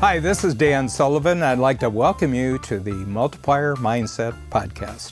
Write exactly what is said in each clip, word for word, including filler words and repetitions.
Hi, this is Dan Sullivan. I'd like to welcome you to the Multiplier Mindset Podcast.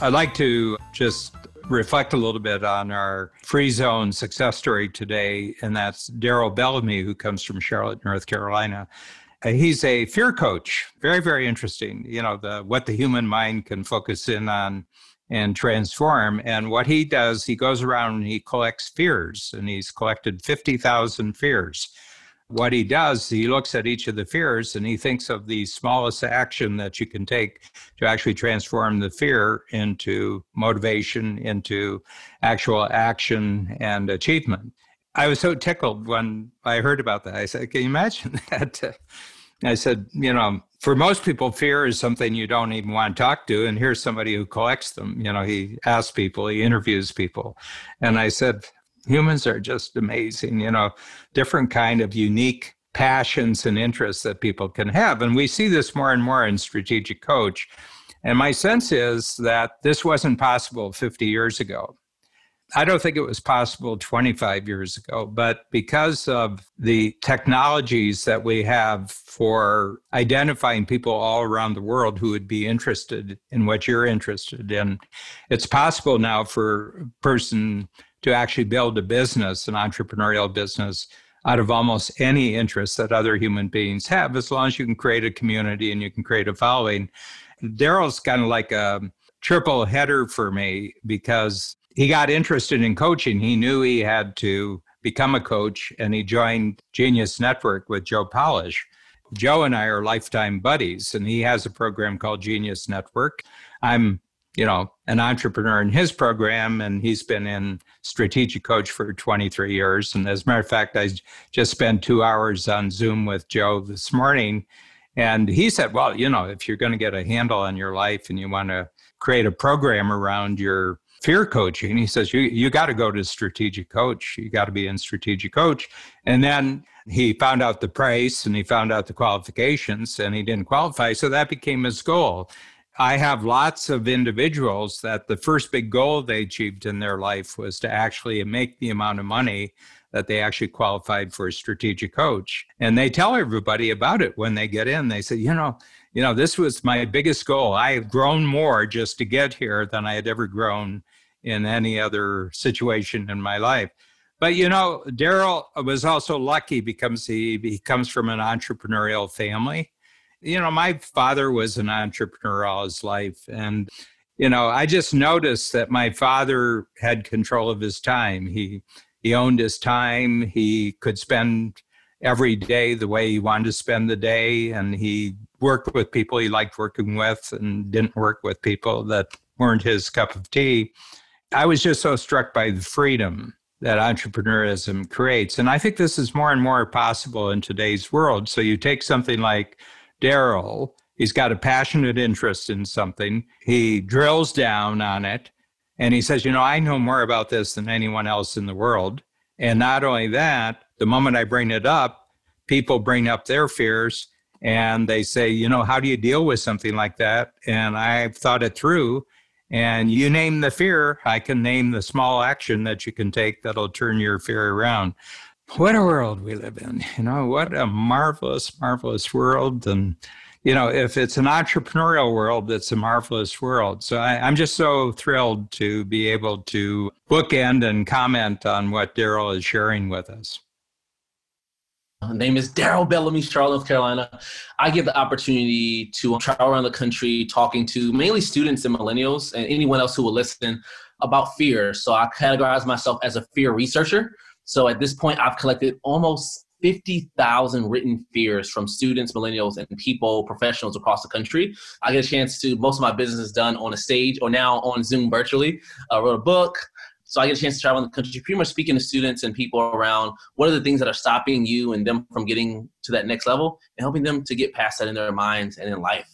I'd like to just reflect a little bit on our free zone success story today, and that's Darryl Bellamy, who comes from Charlotte, North Carolina. Uh, he's a fear coach. Very, very interesting. You know, the what the human mind can focus in on and transform. And what he does, he goes around and he collects fears, and he's collected fifty thousand fears. What he does, he looks at each of the fears and he thinks of the smallest action that you can take to actually transform the fear into motivation, into actual action and achievement. I was so tickled when I heard about that. I said, can you imagine that? I said, you know, for most people, fear is something you don't even want to talk to. And here's somebody who collects them. You know, he asks people, he interviews people. And I said, humans are just amazing, you know, different kind of unique passions and interests that people can have. And we see this more and more in Strategic Coach. And my sense is that this wasn't possible fifty years ago. I don't think it was possible twenty-five years ago, but because of the technologies that we have for identifying people all around the world who would be interested in what you're interested in, it's possible now for a person to actually build a business, an entrepreneurial business, out of almost any interest that other human beings have, as long as you can create a community and you can create a following. Darryl's kind of like a triple header for me because he got interested in coaching. He knew he had to become a coach, and he joined Genius Network with Joe Polish. Joe and I are lifetime buddies, and he has a program called Genius Network. I'm you know, an entrepreneur in his program, and he's been in Strategic Coach for twenty-three years. And as a matter of fact, I just spent two hours on Zoom with Joe this morning. And he said, well, you know, if you're going to get a handle on your life and you want to create a program around your fear coaching, he says, you, you got to go to Strategic Coach. You got to be in Strategic Coach. And then he found out the price and he found out the qualifications, and he didn't qualify. So that became his goal. I have lots of individuals that the first big goal they achieved in their life was to actually make the amount of money that they actually qualified for a Strategic Coach. And they tell everybody about it when they get in. They say, you know, you know, this was my biggest goal. I have grown more just to get here than I had ever grown in any other situation in my life. But, you know, Darryl was also lucky because he, he comes from an entrepreneurial family. You know, my father was an entrepreneur all his life. And, you know, I just noticed that my father had control of his time. He he owned his time. He could spend every day the way he wanted to spend the day. And he worked with people he liked working with and didn't work with people that weren't his cup of tea. I was just so struck by the freedom that entrepreneurism creates. And I think this is more and more possible in today's world. So you take something like Darryl, he's got a passionate interest in something. He drills down on it and he says, you know, I know more about this than anyone else in the world. And not only that, the moment I bring it up, people bring up their fears and they say, you know, how do you deal with something like that? And I've thought it through, and you name the fear, I can name the small action that you can take that'll turn your fear around. What a world we live in, you know, what a marvelous, marvelous world. And, you know, if it's an entrepreneurial world, it's a marvelous world. So I, I'm just so thrilled to be able to bookend and comment on what Darryl is sharing with us. My name is Darryl Bellamy, Charlotte, North Carolina. I get the opportunity to travel around the country talking to mainly students and millennials and anyone else who will listen about fear. So I categorize myself as a fear researcher. So at this point, I've collected almost fifty thousand written fears from students, millennials, and people, professionals across the country. I get a chance to, most of my business is done on a stage or now on Zoom virtually. I wrote a book. So I get a chance to travel in the country, pretty much speaking to students and people around what are the things that are stopping you and them from getting to that next level and helping them to get past that in their minds and in life.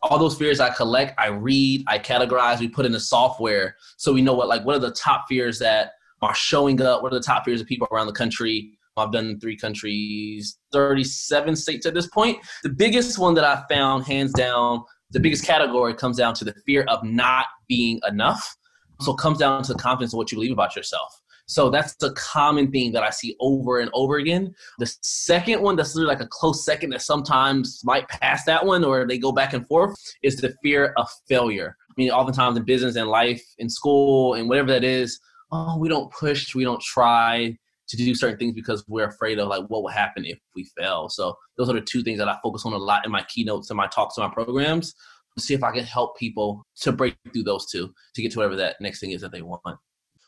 All those fears I collect, I read, I categorize, we put in the software so we know what, like, what are the top fears that are showing up, what are the top fears of people around the country. I've done three countries, thirty-seven states at this point. The biggest one that I found, hands down, the biggest category comes down to the fear of not being enough. So it comes down to the confidence of what you believe about yourself. So that's a common thing that I see over and over again. The second one that's literally like a close second that sometimes might pass that one or they go back and forth is the fear of failure. I mean, oftentimes in business and life, in school and whatever that is, oh, we don't push, we don't try to do certain things because we're afraid of like what will happen if we fail. So those are the two things that I focus on a lot in my keynotes and my talks and my programs to see if I can help people to break through those two to get to whatever that next thing is that they want.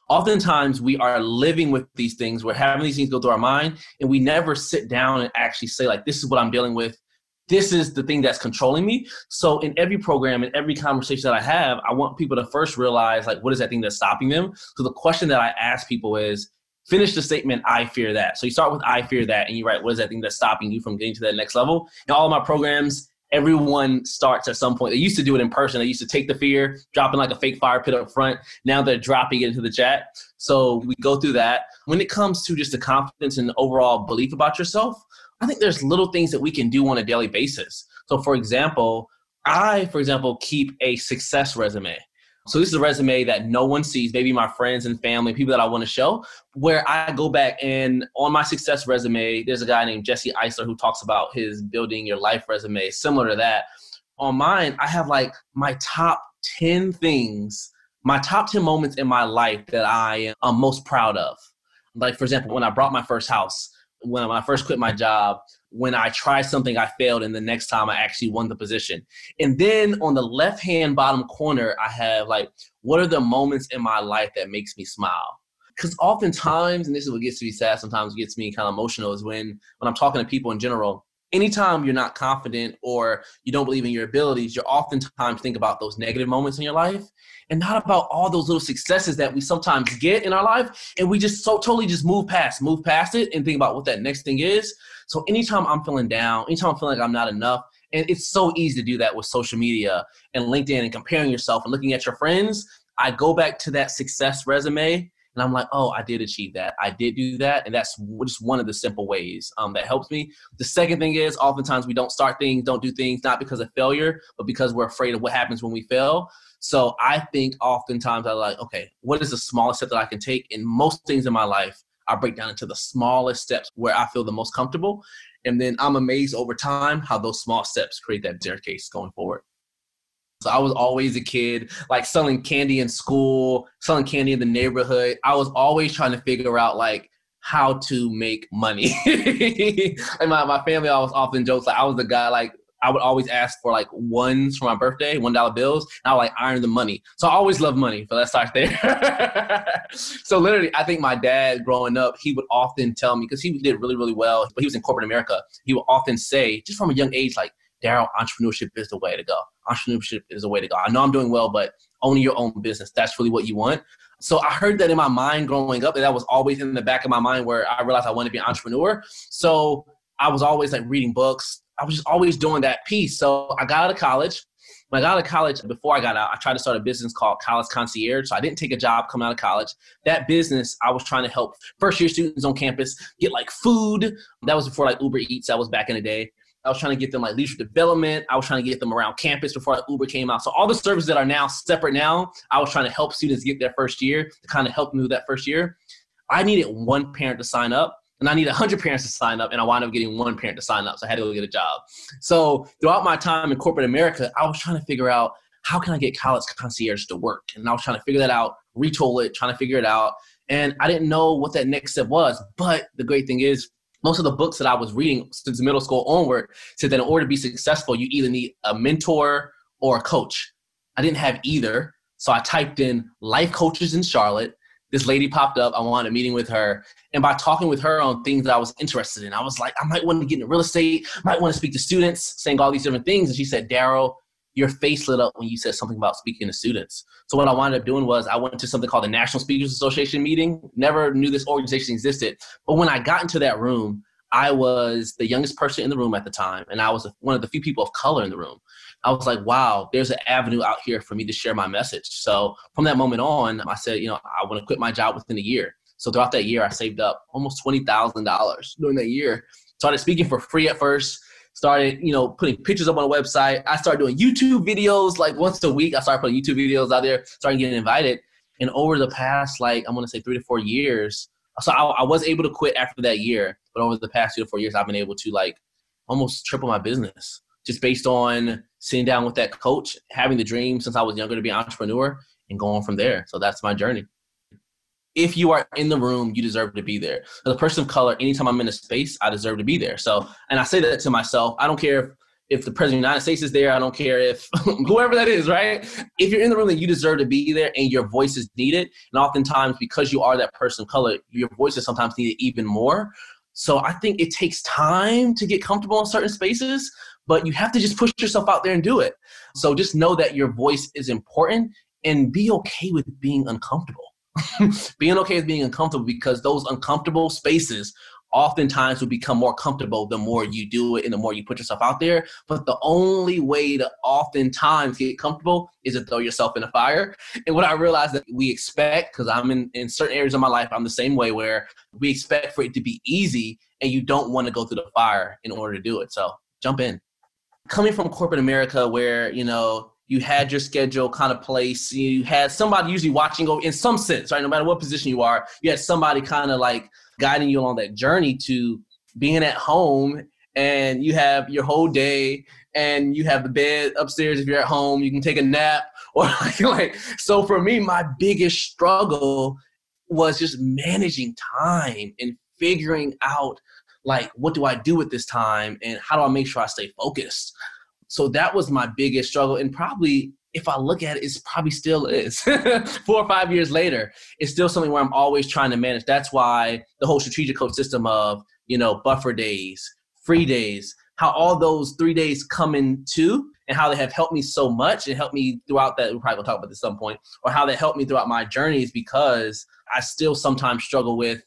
Oftentimes, we are living with these things. We're having these things go through our mind, and we never sit down and actually say, like, this is what I'm dealing with. This is the thing that's controlling me. So in every program, in every conversation that I have, I want people to first realize, like, what is that thing that's stopping them? So the question that I ask people is, finish the statement, I fear that. So you start with, I fear that, and you write, what is that thing that's stopping you from getting to that next level? In all of my programs, everyone starts at some point. They used to do it in person. They used to take the fear, dropping like a fake fire pit up front. Now they're dropping it into the chat. So we go through that. When it comes to just the confidence and the overall belief about yourself, I think there's little things that we can do on a daily basis. So for example, I, for example, keep a success resume. So this is a resume that no one sees, maybe my friends and family, people that I want to show, where I go back and on my success resume, there's a guy named Jesse Isler who talks about his building your life resume, similar to that. On mine, I have like my top ten things, my top ten moments in my life that I am most proud of. Like, for example, when I bought my first house, when I first quit my job, when I tried something, I failed, and the next time I actually won the position. And then on the left-hand bottom corner, I have like, what are the moments in my life that makes me smile? Because oftentimes, and this is what gets to be sad, sometimes gets me kind of emotional, is when, when I'm talking to people in general, anytime you're not confident or you don't believe in your abilities, you're oftentimes think about those negative moments in your life and not about all those little successes that we sometimes get in our life. And we just so totally just move past, move past it and think about what that next thing is. So anytime I'm feeling down, anytime I'm feeling like I'm not enough, and it's so easy to do that with social media and LinkedIn and comparing yourself and looking at your friends, I go back to that success resume. And I'm like, oh, I did achieve that. I did do that. And that's just one of the simple ways um, that helps me. The second thing is oftentimes we don't start things, don't do things, not because of failure, but because we're afraid of what happens when we fail. So I think oftentimes I like, okay, what is the smallest step that I can take? And most things in my life, I break down into the smallest steps where I feel the most comfortable. And then I'm amazed over time how those small steps create that staircase going forward. So I was always a kid, like selling candy in school, selling candy in the neighborhood. I was always trying to figure out like how to make money. And my, my family always often jokes, like I was the guy, like I would always ask for like ones for my birthday, one dollar bills, and I would like iron the money. So I always loved money, but let's start there. So literally, I think my dad growing up, he would often tell me, because he did really, really well, but he was in corporate America. He would often say, just from a young age, like, Darryl, entrepreneurship is the way to go. Entrepreneurship is the way to go. I know I'm doing well, but owning your own business, that's really what you want. So I heard that in my mind growing up, and that was always in the back of my mind where I realized I wanted to be an entrepreneur. So I was always like reading books. I was just always doing that piece. So I got out of college. When I got out of college, before I got out, I tried to start a business called College Concierge. So I didn't take a job coming out of college. That business, I was trying to help first-year students on campus get like food. That was before like Uber Eats. That was back in the day. I was trying to get them like leadership development. I was trying to get them around campus before like, Uber came out. So all the services that are now separate now, I was trying to help students get their first year to kind of help them with that first year. I needed one parent to sign up and I needed one hundred parents to sign up, and I wound up getting one parent to sign up. So I had to go get a job. So throughout my time in corporate America, I was trying to figure out how can I get College Concierge to work? And I was trying to figure that out, retool it, trying to figure it out. And I didn't know what that next step was. But the great thing is, most of the books that I was reading since middle school onward said that in order to be successful, you either need a mentor or a coach. I didn't have either. So I typed in life coaches in Charlotte. This lady popped up. I wanted a meeting with her. And by talking with her on things that I was interested in, I was like, I might want to get into real estate. Might want to speak to students, saying all these different things. And she said, Darryl, your face lit up when you said something about speaking to students. So what I wound up doing was I went to something called the National Speakers Association meeting. Never knew this organization existed. But when I got into that room, I was the youngest person in the room at the time. And I was one of the few people of color in the room. I was like, wow, there's an avenue out here for me to share my message. So from that moment on, I said, you know, I want to quit my job within a year. So throughout that year, I saved up almost twenty thousand dollars during that year. Started speaking for free at first. Started, you know, putting pictures up on the website. I started doing YouTube videos like once a week. I started putting YouTube videos out there, started getting invited. And over the past, like, I'm going to say three to four years, so I, I was able to quit after that year, but over the past three to four years, I've been able to, like, almost triple my business just based on sitting down with that coach, having the dream since I was younger to be an entrepreneur, and going from there. So that's my journey. If you are in the room, you deserve to be there. As a person of color, anytime I'm in a space, I deserve to be there. So, and I say that to myself. I don't care if, if the president of the United States is there. I don't care if whoever that is, right? If you're in the room, then you deserve to be there and your voice is needed. And oftentimes, because you are that person of color, your voice is sometimes needed even more. So I think it takes time to get comfortable in certain spaces, but you have to just push yourself out there and do it. So just know that your voice is important and be okay with being uncomfortable. Being okay with being uncomfortable, because those uncomfortable spaces oftentimes will become more comfortable the more you do it and the more you put yourself out there. But the only way to oftentimes get comfortable is to throw yourself in a fire. And what I realized that we expect, because I'm in, in certain areas of my life, I'm the same way, where we expect for it to be easy and you don't want to go through the fire in order to do it. So jump in. Coming from corporate America, where, you know, you had your schedule kind of placed. You had somebody usually watching over, in some sense, right? No matter what position you are, you had somebody kind of like guiding you along that journey to being at home, and you have your whole day, and you have the bed upstairs. If you're at home, you can take a nap or like, like so for me, my biggest struggle was just managing time and figuring out, like, what do I do with this time and how do I make sure I stay focused? So that was my biggest struggle. And probably, if I look at it, it probably still is. Four or five years later, it's still something where I'm always trying to manage. That's why the whole strategic coach system of, you know, buffer days, free days, how all those three days come in two, and how they have helped me so much and helped me throughout that. We'll probably gonna talk about this at some point, or how they helped me throughout my journeys, because I still sometimes struggle with,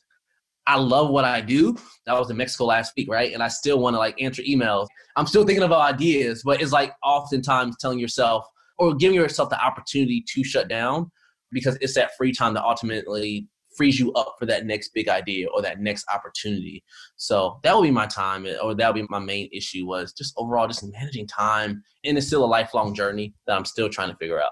I love what I do. I was in Mexico last week, right? And I still want to, like, answer emails. I'm still thinking about ideas, but it's like oftentimes telling yourself or giving yourself the opportunity to shut down, because it's that free time that ultimately frees you up for that next big idea or that next opportunity. So that would be my time, or that would be my main issue, was just overall just managing time. And it's still a lifelong journey that I'm still trying to figure out.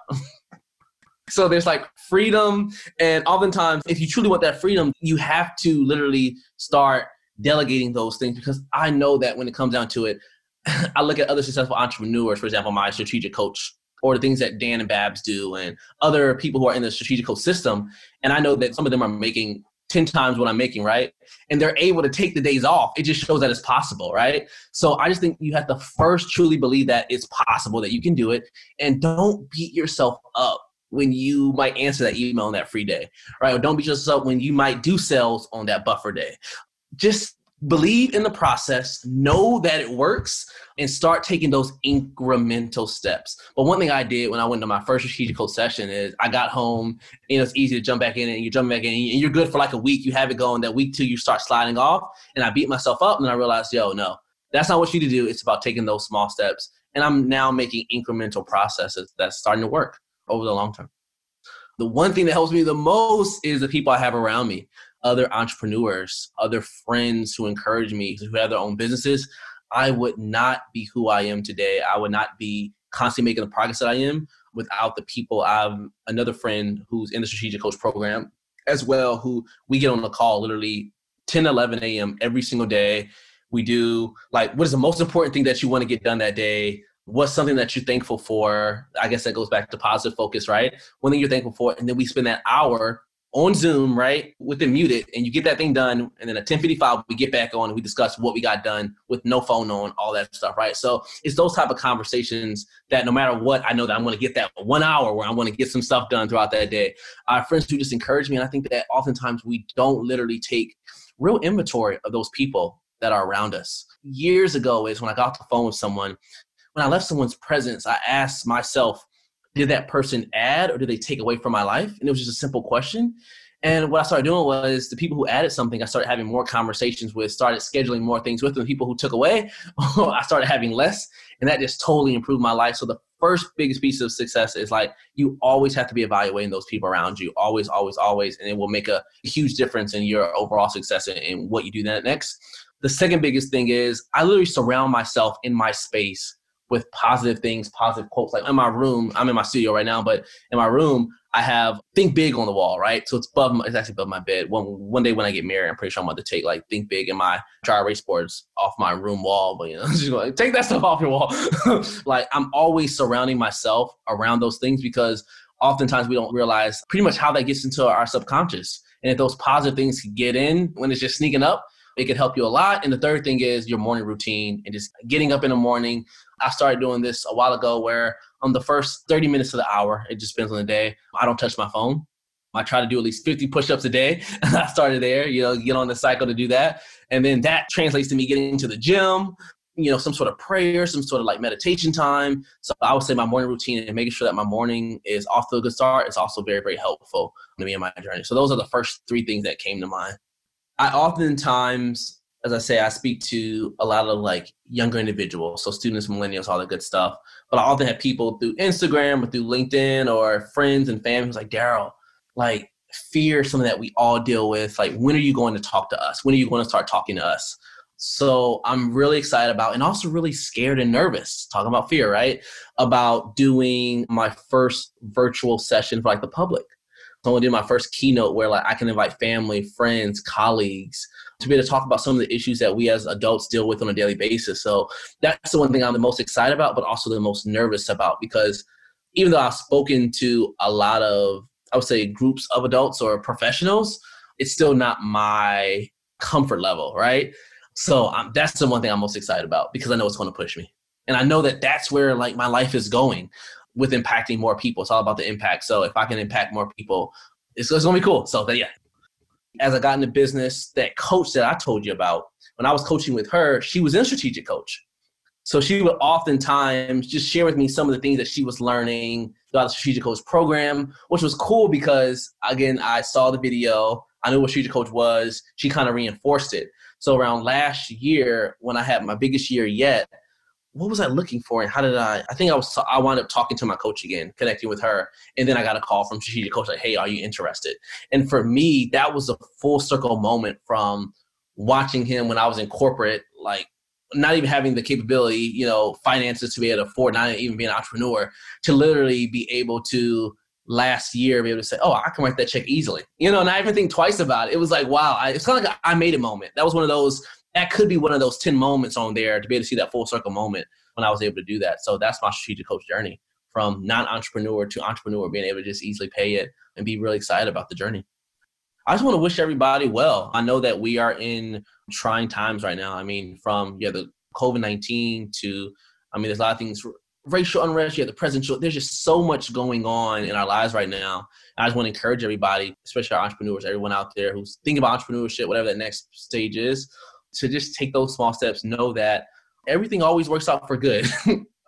So there's like freedom, and oftentimes if you truly want that freedom, you have to literally start delegating those things, because I know that when it comes down to it, I look at other successful entrepreneurs, for example, my strategic coach, or the things that Dan and Babs do and other people who are in the strategic coach system. And I know that some of them are making ten times what I'm making, right? And they're able to take the days off. It just shows that it's possible, right? So I just think you have to first truly believe that it's possible, that you can do it, and don't beat yourself up when you might answer that email on that free day, right? Or don't beat yourself up when you might do sales on that buffer day. Just believe in the process, know that it works, and start taking those incremental steps. But one thing I did when I went to my first strategic coach session is I got home, you know, it's easy to jump back in, and you jump back in, and you're good for like a week. You have it going. That week two, you start sliding off, and I beat myself up, and I realized, yo, no, that's not what you need to do. It's about taking those small steps. And I'm now making incremental processes that's starting to work over the long term. The one thing that helps me the most is the people I have around me, other entrepreneurs, other friends who encourage me, who have their own businesses. I would not be who I am today. I would not be constantly making the progress that I am without the people. I have another friend who's in the Strategic Coach program as well, who we get on the call literally ten, eleven a.m. every single day. We do like, what is the most important thing that you want to get done that day? What's something that you're thankful for? I guess that goes back to positive focus, right? One thing you're thankful for, and then we spend that hour on Zoom, right, with it muted, and you get that thing done, and then at ten fifty-five, we get back on and we discuss what we got done with no phone on, all that stuff, right? So it's those type of conversations that no matter what, I know that I'm going to get that one hour where I'm going to get some stuff done throughout that day. Our friends who just encourage me, and I think that oftentimes we don't literally take real inventory of those people that are around us. Years ago is when I got off the phone with someone, when I left someone's presence, I asked myself, did that person add or did they take away from my life? And it was just a simple question. And what I started doing was the people who added something, I started having more conversations with, started scheduling more things with them. The people who took away, I started having less. And that just totally improved my life. So the first biggest piece of success is like, you always have to be evaluating those people around you. Always, always, always. And it will make a huge difference in your overall success and what you do next. The second biggest thing is I literally surround myself in my space with positive things, positive quotes. Like in my room, I'm in my studio right now, but in my room, I have think big on the wall, right? So it's above, my, it's actually above my bed. One one day when I get married, I'm pretty sure I'm about to take like think big in my dry erase boards off my room wall. But you know, just like take that stuff off your wall. Like I'm always surrounding myself around those things because oftentimes we don't realize pretty much how that gets into our subconscious. And if those positive things can get in when it's just sneaking up, it could help you a lot. And the third thing is your morning routine and just getting up in the morning. I started doing this a while ago where on the first thirty minutes of the hour, it just depends on the day, I don't touch my phone. I try to do at least fifty push-ups a day. I started there, you know, get on the cycle to do that. And then that translates to me getting to the gym, you know, some sort of prayer, some sort of like meditation time. So I would say my morning routine and making sure that my morning is off to a good start is also very, very helpful to me in my journey. So those are the first three things that came to mind. I oftentimes, as I say, I speak to a lot of like younger individuals, so students, millennials, all that good stuff. But I often have people through Instagram or through LinkedIn or friends and family who's like, Darryl, like fear is something that we all deal with. Like, when are you going to talk to us? When are you going to start talking to us? So I'm really excited about, and also really scared and nervous, talking about fear, right? About doing my first virtual session for like the public. So I'm going to do my first keynote where like I can invite family, friends, colleagues to be able to talk about some of the issues that we as adults deal with on a daily basis. So that's the one thing I'm the most excited about, but also the most nervous about, because even though I've spoken to a lot of, I would say, groups of adults or professionals, it's still not my comfort level, right? So I'm, that's the one thing I'm most excited about, because I know it's going to push me. And I know that that's where like my life is going with impacting more people. It's all about the impact. So if I can impact more people, it's, it's going to be cool. So that, yeah. As I got into business, that coach that I told you about, when I was coaching with her, she was in Strategic Coach. So she would oftentimes just share with me some of the things that she was learning throughout the Strategic Coach program, which was cool because, again, I saw the video. I knew what Strategic Coach was. She kind of reinforced it. So around last year, when I had my biggest year yet, what was I looking for, and how did I, I think I was, I wound up talking to my coach again, connecting with her. And then I got a call from Strategic Coach, like, hey, are you interested? And for me, that was a full circle moment from watching him when I was in corporate, like not even having the capability, you know, finances to be able to afford, not even being an entrepreneur, to literally be able to last year, be able to say, oh, I can write that check easily. You know, and I even think twice about it. It was like, wow, I, it's kind of like I made a moment. That was one of those, that could be one of those ten moments on there to be able to see that full circle moment when I was able to do that. So that's my Strategic Coach journey, from non-entrepreneur to entrepreneur, being able to just easily pay it and be really excited about the journey. I just want to wish everybody well. I know that we are in trying times right now. I mean, from yeah, the covid nineteen to, I mean, there's a lot of things, racial unrest, yeah, the presidential, there's just so much going on in our lives right now. I just want to encourage everybody, especially our entrepreneurs, everyone out there who's thinking about entrepreneurship, whatever that next stage is, to just take those small steps, know that everything always works out for good.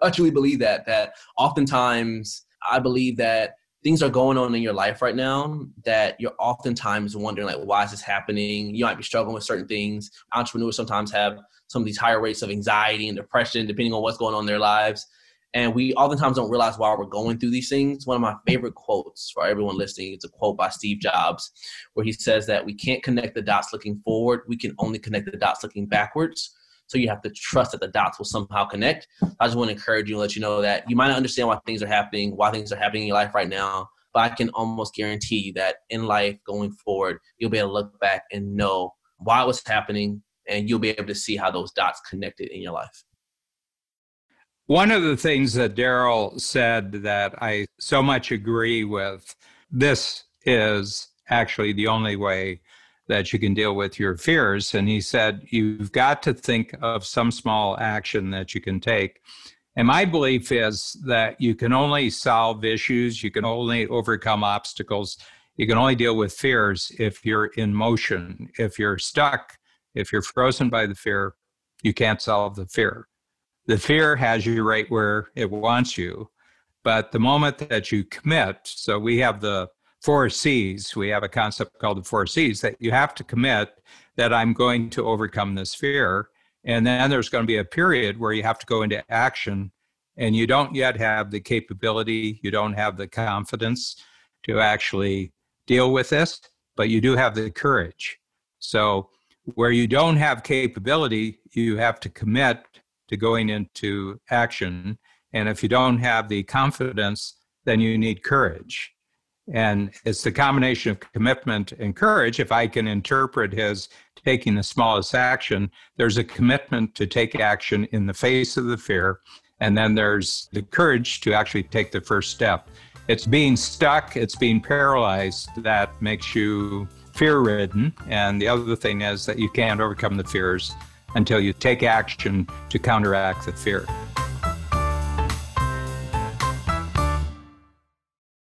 I truly believe that, that oftentimes I believe that things are going on in your life right now that you're oftentimes wondering, like, why is this happening? You might be struggling with certain things. Entrepreneurs sometimes have some of these higher rates of anxiety and depression, depending on what's going on in their lives. And we oftentimes don't realize why we're going through these things. One of my favorite quotes for everyone listening, it's a quote by Steve Jobs, where he says that we can't connect the dots looking forward. We can only connect the dots looking backwards. So you have to trust that the dots will somehow connect. I just want to encourage you and let you know that you might not understand why things are happening, why things are happening in your life right now, but I can almost guarantee you that in life going forward, you'll be able to look back and know why it was happening, and you'll be able to see how those dots connected in your life. One of the things that Darryl said that I so much agree with, this is actually the only way that you can deal with your fears. And he said, you've got to think of some small action that you can take. And my belief is that you can only solve issues, you can only overcome obstacles, you can only deal with fears if you're in motion. If you're stuck, if you're frozen by the fear, you can't solve the fear. The fear has you right where it wants you. But the moment that you commit, so we have the four C's, we have a concept called the four C's, that you have to commit that I'm going to overcome this fear. And then there's going to be a period where you have to go into action, and you don't yet have the capability, you don't have the confidence to actually deal with this, but you do have the courage. So where you don't have capability, you have to commit to going into action. And if you don't have the confidence, then you need courage. And it's the combination of commitment and courage. If I can interpret his taking the smallest action, there's a commitment to take action in the face of the fear. And then there's the courage to actually take the first step. It's being stuck, it's being paralyzed that makes you fear-ridden. And the other thing is that you can't overcome the fears until you take action to counteract the fear.